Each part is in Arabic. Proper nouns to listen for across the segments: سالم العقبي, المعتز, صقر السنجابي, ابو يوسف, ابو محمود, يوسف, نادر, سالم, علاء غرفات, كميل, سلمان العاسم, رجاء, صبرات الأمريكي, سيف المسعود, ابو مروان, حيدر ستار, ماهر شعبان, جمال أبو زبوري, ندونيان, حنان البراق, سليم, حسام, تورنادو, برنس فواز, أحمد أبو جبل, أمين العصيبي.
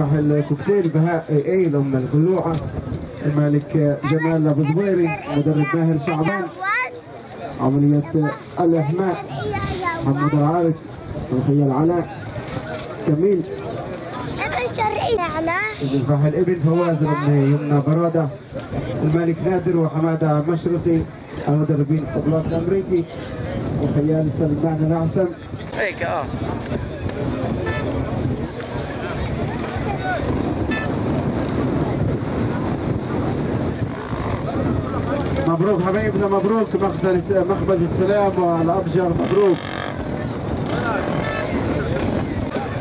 يفتح الكوكتيل بهاء ايلو من الخلوعه الملك جمال أبو زبوري مدرب ماهر شعبان. عمليه الاحماء محمد عارف وخيال علاء كميل ابن شرقيه علاء يفتح الابن فواز من يمنى براده الملك نادر وحماده مشرقي المدربين صبرات الأمريكي وخيال سلمان العاسم. هيك مبروك حبايبنا، مبروك مخبز السلام والأبجر، مبروك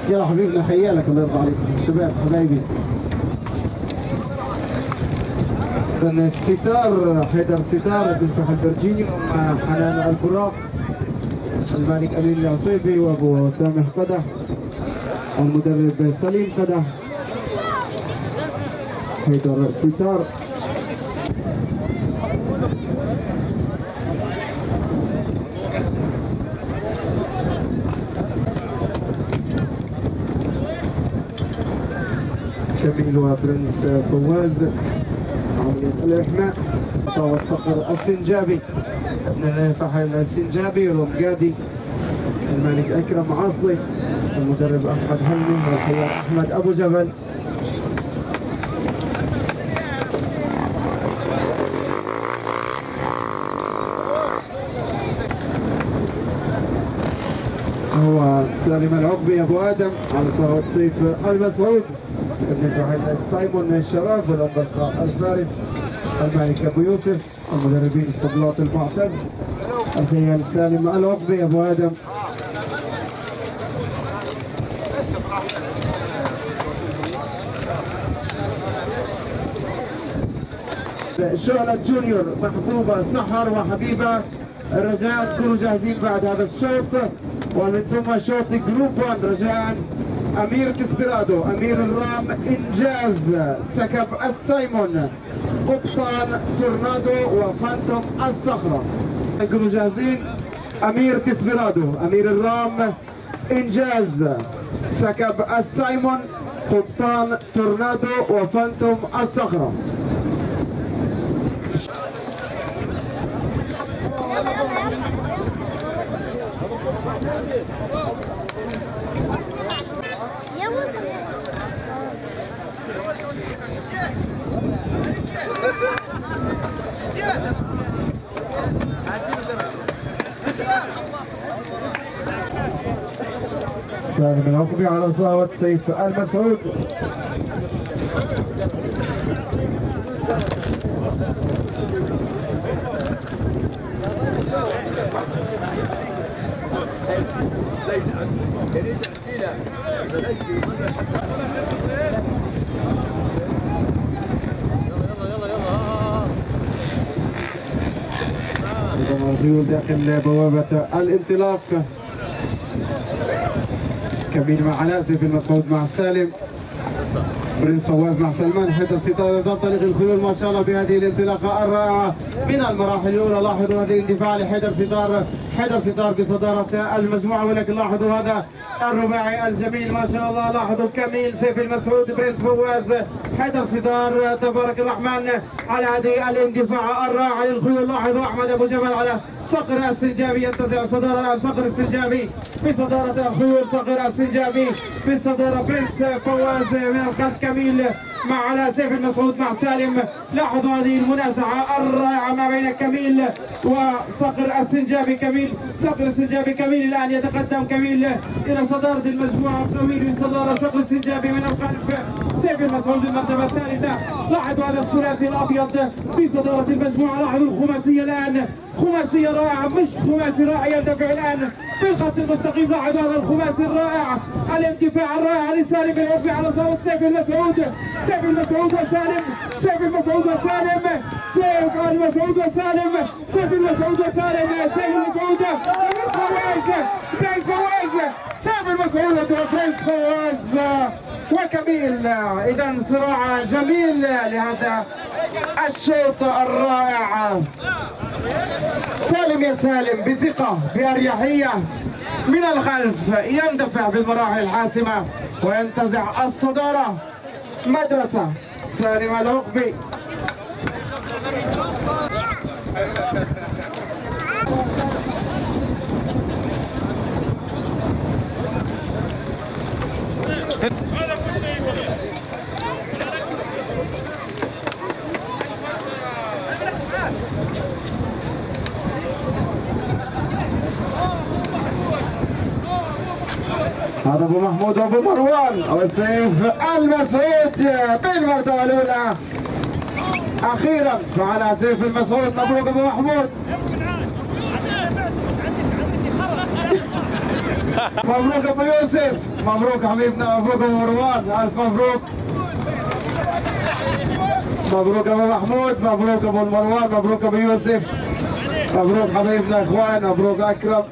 يلا حبيبنا خيالك الله يرضى عليكم الشباب حبايبي. إذن الستار حيدر ستار بن فحل برجيني مع حنان البراق الملك أمين العصيبي وأبو سامح قدح المدرب سليم قدح. حيدر ستار كميل وبرنس فواز. عملية الإحماء صوت صقر السنجابي من فحل السنجابي رمجادي الملك أكرم عاصي المدرب أحمد حلمي والخيار أحمد أبو جبل. هو سالم العقبي أبو آدم على صوت سيف المسعود ابن فحل سايمون الشراب والأنبقاء الفارس الملك أبو يوسف المدربين استبلاط المعتز الخيال سالم العقبي أبو آدم. شعلة جونيور محبوبة سحر وحبيبة الرجاء كونوا جاهزين بعد هذا الشوط، ومن ثم شوط جروب 1 رجاء أمير كسبرادو أمير الرام إنجاز سكب السايمون قبطان تورنادو وفانتوم الصخرة. كونوا جاهزين أمير كسبرادو أمير الرام إنجاز سكب السايمون قبطان تورنادو وفانتوم الصخرة. سالم العقبي على صاوة سيف المسعود. الخيول داخل بوابة الانطلاق. كميل مع علاء، سيف المسعود مع سالم، برنس فواز مع سلمان، حيدر ستار تنطلق الخيول ما شاء الله بهذه الانطلاقة الرائعة من المراحل الأولى. لاحظوا هذه الاندفاع لحيدر ستار، حيدر ستار بصدارة المجموعة، ولكن لاحظوا هذا الرباعي الجميل ما شاء الله. لاحظوا كميل، سيف المسعود، برنس فواز، حيدر ستار، تبارك الرحمن على هذه الاندفاع الرائعة للخيول. لاحظوا أحمد أبو جبل على صقر السنجابي ينتزع الصدارة الآن، صقر السنجابي بصدارة الخيول، صقر السنجابي بصدارة، برنس فواز من الخلف، كميل مع على سيف المسعود مع سالم. لاحظوا هذه المنازعة الرائعة ما بين كميل وصقر السنجابي. كميل صقر السنجابي، كميل الآن يتقدم كميل إلى صدارة المجموعة، كميل من صدارة صقر السنجابي من الخلف، سيف المسعود بالمرتبة الثالثة. لاحظوا هذا الثلاثي الأبيض في صدارة المجموعة. لاحظوا الخماسية الآن، خماسية رائعة، مش خماسي رائع يندفع الآن بالخط المستقيم. لاحظوا هذا الخماسي الرائع، الانتفاع الرائع لسالم العقبي على صوت سيف المسعود، سيف المسعود وسالم، سيف المسعود وسالم، سيف المسعود وسالم، سيف المسعود وسالم، سيف المسعود وبرنس فواز، برنس فواز، سيف المسعود وبرنس فواز وكميل. إذا صراع جميل لهذا الشوط الرائع. سالم يا سالم بثقة بأريحية من الخلف يندفع في المراحل الحاسمة وينتزع الصدارة مدرسة سالم العقبي. هذا ابو محمود وابو مروان وسيف المسعود بالمرتبه الاولى اخيرا على سيف المسعود. مبروك ابو محمود. مبروك ابو يوسف. مبروك حبيبنا. مبروك ابو مروان. الف مبروك. مبروك ابو محمود. مبروك ابو مروان. مبروك ابو يوسف. مبروك حبيبنا اخوان. مبروك اكرم.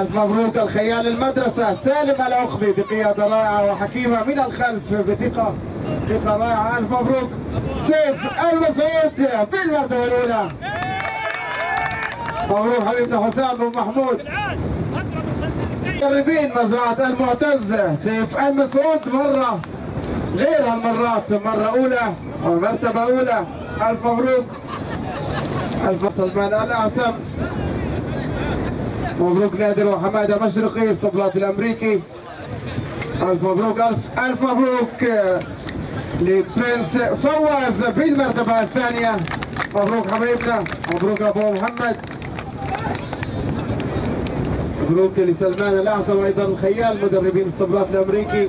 ألف مبروك الخيال المدرسة سالم العقبي بقيادة رائعة وحكيمة من الخلف بثقة رائعة. ألف مبروك سيف المسعود بالمرتبة الأولى. مبروك حبيبنا حسام بن محمود. مدربين مزرعة المعتز سيف المسعود مرة غير المرات، مرة أولى ومرتبة أولى. ألف مبروك. ألف سلمان العاسم. مبروك نادر وحماده مشرقي صبرات الأمريكي. ألف مبروك. ألف مبروك لبرنس فواز بالمرتبة الثانية. مبروك حبيبنا. مبروك أبو محمد. مبروك لسلمان الأعصم وأيضا الخيال مدربين صبرات الأمريكي.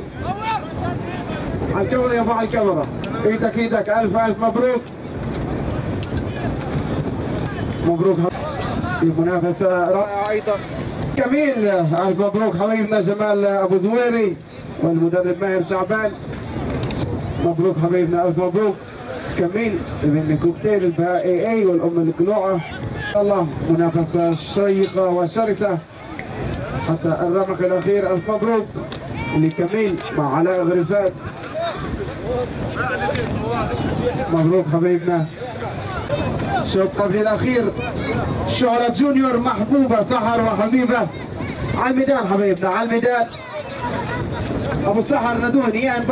على الكاميرا يا أبو، على الكاميرا، إيدك إيدك. ألف ألف مبروك. مبروك. المنافسة رائعة أيضا. كميل. ألف مبروك حبيبنا جمال أبو زبوري والمدرب ماهر شعبان. مبروك حبيبنا. ألف مبروك كميل ابن الكوكتيل البهائي اي والأم القلوعة. إن شاء الله منافسة شيقة وشرسة حتى الرمق الأخير. ألف مبروك لكميل مع علاء غرفات. مبروك حبيبنا. شوط قبل الأخير شعلة جونيور محبوبة سحر وحبيبة على الميدان حبيبنا، على الميدان. أبو سحر ندونيان.